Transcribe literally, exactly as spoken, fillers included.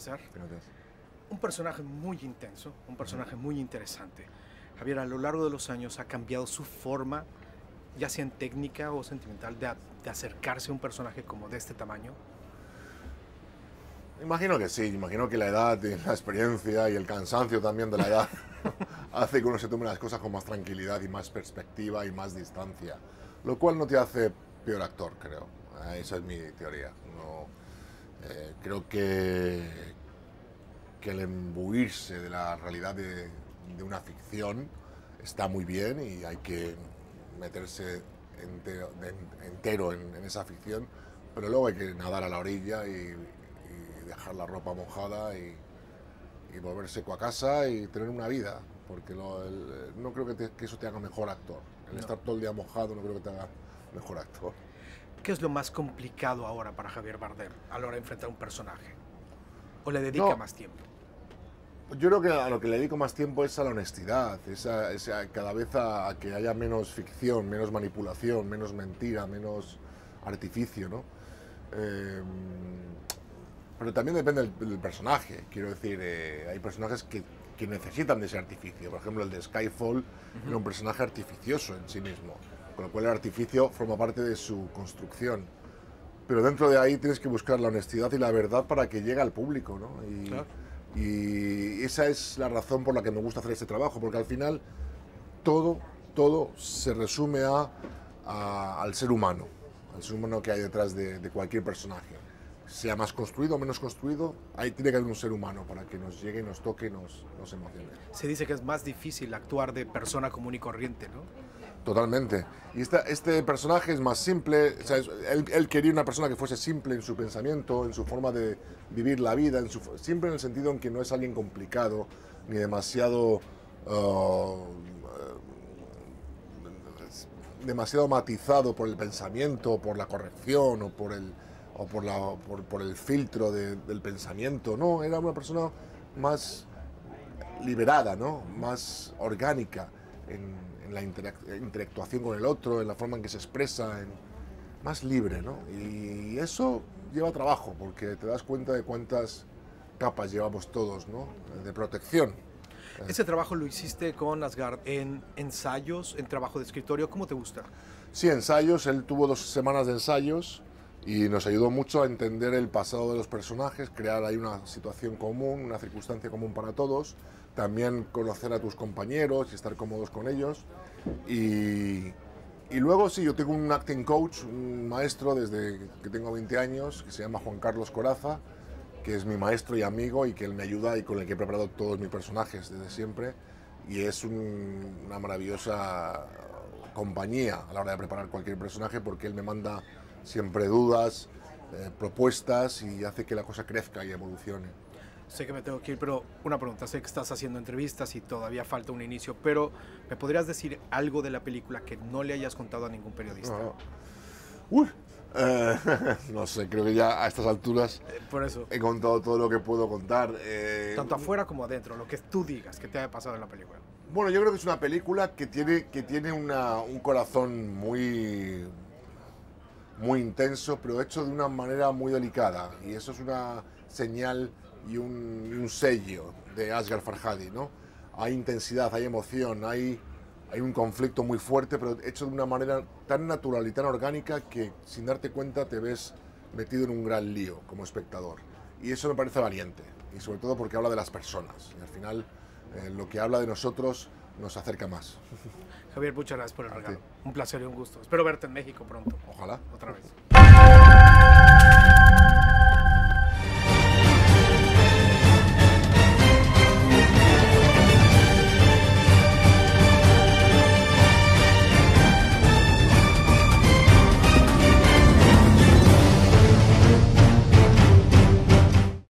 Salazar. Un personaje muy intenso, un personaje muy interesante. Javier, a lo largo de los años ha cambiado su forma, ya sea en técnica o sentimental, de, a, de acercarse a un personaje como de este tamaño. Imagino que sí, imagino que la edad y la experiencia y el cansancio también de la edad hace que uno se tome las cosas con más tranquilidad y más perspectiva y más distancia, lo cual no te hace peor actor, creo. Eh, esa es mi teoría. No, eh, creo que, que el embuirse de la realidad de, de una ficción está muy bien y hay que meterse entero, entero en, en esa ficción, pero luego hay que nadar a la orilla y dejar la ropa mojada y, y volverse a casa y tener una vida, porque lo, el, no creo que, te, que eso te haga mejor actor. El no. Estar todo el día mojado no creo que te haga mejor actor. ¿Qué es lo más complicado ahora para Javier Bardem a la hora de enfrentar un personaje? ¿O le dedica no, más tiempo? Yo creo que a lo que le dedico más tiempo es a la honestidad, es a, es a, cada vez a, a que haya menos ficción, menos manipulación, menos mentira, menos artificio, ¿no? Eh, Pero también depende del, del personaje, quiero decir, eh, hay personajes que, que necesitan de ese artificio. Por ejemplo, el de Skyfall uh-huh. era un personaje artificioso en sí mismo, con lo cual el artificio forma parte de su construcción. Pero dentro de ahí tienes que buscar la honestidad y la verdad para que llegue al público, ¿no? Y, claro. y esa es la razón por la que me gusta hacer este trabajo, porque al final todo, todo se resume a, a, al ser humano, al ser humano que hay detrás de, de cualquier personaje. Sea más construido o menos construido, ahí tiene que haber un ser humano para que nos llegue, nos toque, nos, nos emocione. Se dice que es más difícil actuar de persona común y corriente, ¿no? Totalmente. Y esta, este personaje es más simple, o sea, es, él, él quería una persona que fuese simple en su pensamiento, en su forma de vivir la vida, en su, siempre en el sentido en que no es alguien complicado, ni demasiado, uh, demasiado matizado por el pensamiento, por la corrección o por el... o por, la, por, por el filtro de, del pensamiento. No, era una persona más liberada, ¿no? Más orgánica en, en la interactuación con el otro, en la forma en que se expresa, en, más libre, ¿no? Y eso lleva trabajo, porque te das cuenta de cuántas capas llevamos todos, ¿no? De protección. Ese trabajo lo hiciste con Asghar en ensayos, en trabajo de escritorio. ¿Cómo te gusta? Sí, ensayos. Él tuvo dos semanas de ensayos. Y nos ayudó mucho a entender el pasado de los personajes, crear ahí una situación común, una circunstancia común para todos, también conocer a tus compañeros y estar cómodos con ellos. Y, y luego sí, yo tengo un acting coach, un maestro desde que tengo veinte años, que se llama Juan Carlos Coraza, que es mi maestro y amigo y que él me ayuda y con el que he preparado todos mis personajes desde siempre. Y es un, una maravillosa compañía a la hora de preparar cualquier personaje, porque él me manda siempre dudas, eh, propuestas, y hace que la cosa crezca y evolucione. Sé que me tengo que ir, pero una pregunta. Sé que estás haciendo entrevistas y todavía falta un inicio, pero ¿me podrías decir algo de la película que no le hayas contado a ningún periodista? No, no. Uy, eh, no sé, creo que ya a estas alturas eh, por eso he contado todo lo que puedo contar. Eh, Tanto afuera como adentro, lo que tú digas que te haya pasado en la película. Bueno, yo creo que es una película que tiene, que tiene una, un corazón muy... muy intenso, pero hecho de una manera muy delicada, y eso es una señal y un, y un sello de Asghar Farhadi, ¿no? Hay intensidad, hay emoción, hay, hay un conflicto muy fuerte, pero hecho de una manera tan natural y tan orgánica que sin darte cuenta te ves metido en un gran lío como espectador. Y eso me parece valiente, y sobre todo porque habla de las personas, y al final eh, lo que habla de nosotros nos acerca más. Javier, muchas gracias por el regalo. Un placer y un gusto. Espero verte en México pronto. Ojalá. Otra vez.